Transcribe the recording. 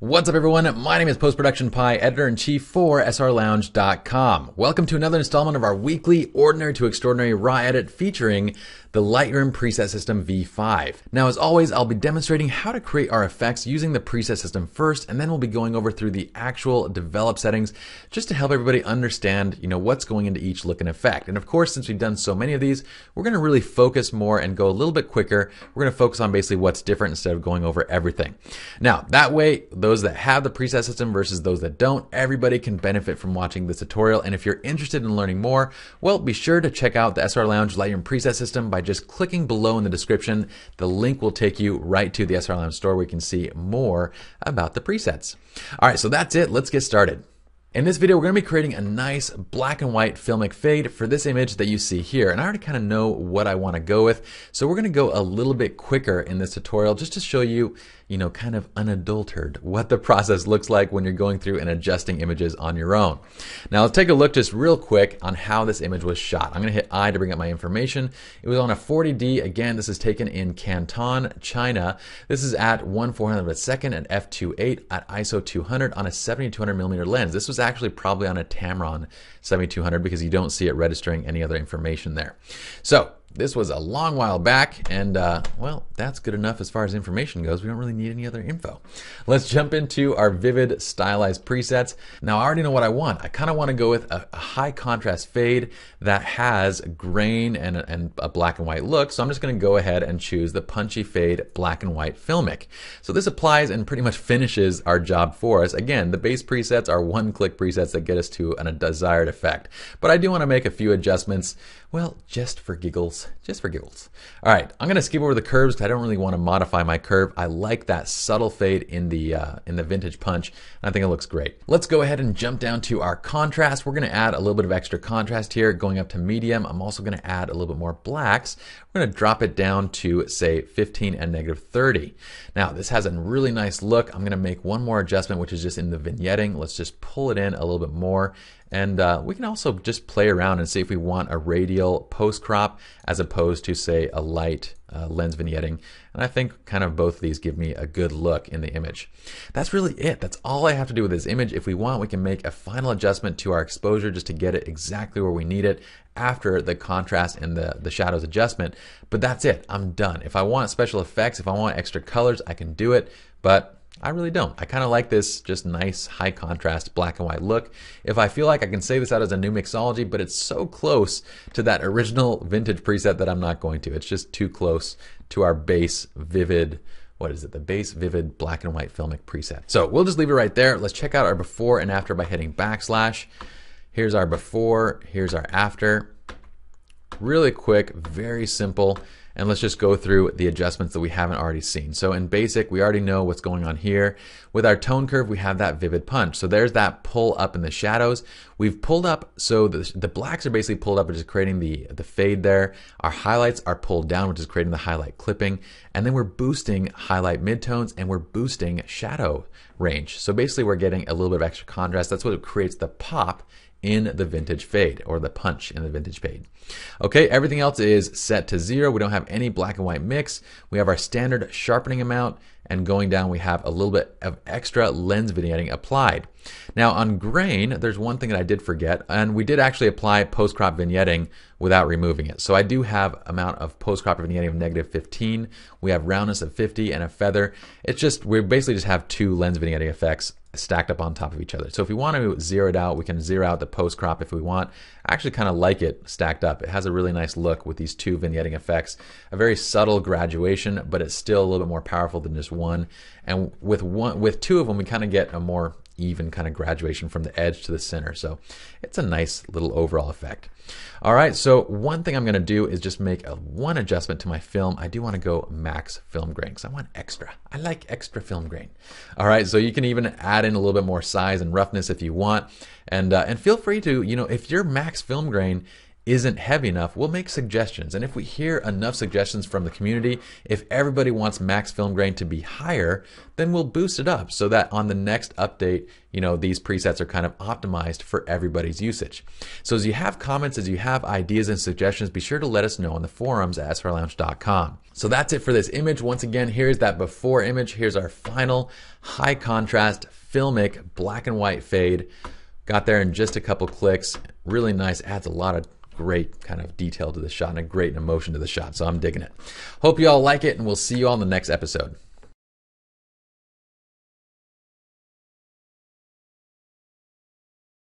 What's up everyone, my name is Post-Production Pi, Editor-in-Chief for SLRLounge.com. Welcome to another installment of our weekly Ordinary to Extraordinary Raw Edit featuring the Lightroom Preset System V5. Now as always, I'll be demonstrating how to create our effects using the preset system first, and then we'll be going over through the actual develop settings just to help everybody understand, what's going into each look and effect. And of course, since we've done so many of these, we're going to really focus more and go a little bit quicker. We're going to focus on basically what's different instead of going over everything. Now that way, those that have the preset system versus those that don't, everybody can benefit from watching this tutorial. And if you're interested in learning more, well, be sure to check out the SLR Lounge Lightroom Preset System by just clicking below in the description. The link will take you right to the SLR Lounge store where you can see more about the presets. All right, so that's it. Let's get started. In this video, we're going to be creating a nice black and white filmic fade for this image that you see here. And I already kind of know what I want to go with, so we're going to go a little bit quicker in this tutorial just to show you, kind of unadulterated what the process looks like when you're going through and adjusting images on your own. Now let's take a look just real quick on how this image was shot. I'm going to hit I to bring up my information. It was on a 40D. Again, this is taken in Canton, China. This is at 1/400 of a second at f/2.8 at ISO 200 on a 7200mm lens. This was actually probably on a Tamron 7200 because you don't see it registering any other information there. So this was a long while back, and well, that's good enough as far as information goes. We don't really need any other info. Let's jump into our Vivid Stylized Presets. Now I already know what I want. I kind of want to go with a high contrast fade that has grain and a black and white look, so I'm just going to go ahead and choose the Punchy Fade Black and White Filmic. So this applies and pretty much finishes our job for us. Again, the base presets are one-click presets that get us to a desired effect, but I do want to make a few adjustments, well, just for giggles. All right, I'm going to skip over the curves because I don't really want to modify my curve. I like that subtle fade in the vintage punch, and I think it looks great. Let's go ahead and jump down to our contrast. We're going to add a little bit of extra contrast here, going up to medium. I'm also going to add a little bit more blacks. We're going to drop it down to, say, 15 and -30. Now, this has a really nice look. I'm going to make one more adjustment, which is just in the vignetting. Let's just pull it in a little bit more. And we can also just play around and see if we want a radial post crop as opposed to, say, a light lens vignetting. And I think kind of both of these give me a good look in the image. That's really it. That's all I have to do with this image. If we want, we can make a final adjustment to our exposure just to get it exactly where we need it after the contrast and the shadows adjustment. But that's it. I'm done. If I want special effects, if I want extra colors, I can do it. But I really don't. I kind of like this just nice high contrast black and white look. If I feel like I can say this out as a new mixology, but it's so close to that original vintage preset that I'm not going to. It's just too close to our base Vivid, the base Vivid black and white filmic preset. So we'll just leave it right there. Let's check out our before and after by hitting backslash. Here's our before, here's our after. Really quick, very simple, and let's just go through the adjustments that we haven't already seen. So in basic, we already know what's going on here. With our tone curve, we have that vivid punch. So there's that pull up in the shadows. We've pulled up, so the blacks are basically pulled up, which is creating the fade there. Our highlights are pulled down, which is creating the highlight clipping. And then we're boosting highlight midtones, and we're boosting shadow range. So basically we're getting a little bit of extra contrast. That's what creates the pop in the vintage fade, or the punch in the vintage fade. Okay, everything else is set to 0. We don't have any black and white mix. We have our standard sharpening amount, and going down we have a little bit of extra lens vignetting applied. Now on grain, there's one thing that I did forget, and we did actually apply post crop vignetting without removing it. So I do have amount of post crop vignetting of -15. We have roundness of 50 and a feather. It's just, we basically just have two lens vignetting effects stacked up on top of each other. So if we want to zero it out, we can zero out the post crop if we want. I actually kind of like it stacked up. It has a really nice look with these two vignetting effects, a very subtle graduation, but it's still a little bit more powerful than just one. And with two of them, we kind of get a more even kind of graduation from the edge to the center. So it's a nice little overall effect. All right, so one thing I'm going to do is just make one adjustment to my film. I do want to go max film grain because I want extra. I like extra film grain. All right, so you can even add in a little bit more size and roughness if you want. And feel free to, if you're max film grain, isn't heavy enough, we'll make suggestions. And if we hear enough suggestions from the community, if everybody wants max film grain to be higher, then we'll boost it up so that on the next update, you know, these presets are kind of optimized for everybody's usage. So as you have comments, as you have ideas and suggestions, be sure to let us know on the forums at slrlounge.com. So that's it for this image. Once again, here's that before image. Here's our final high contrast filmic black and white fade. Got there in just a couple clicks. Really nice, adds a lot of great kind of detail to the shot and a great emotion to the shot. So I'm digging it. Hope you all like it, and we'll see you all in the next episode.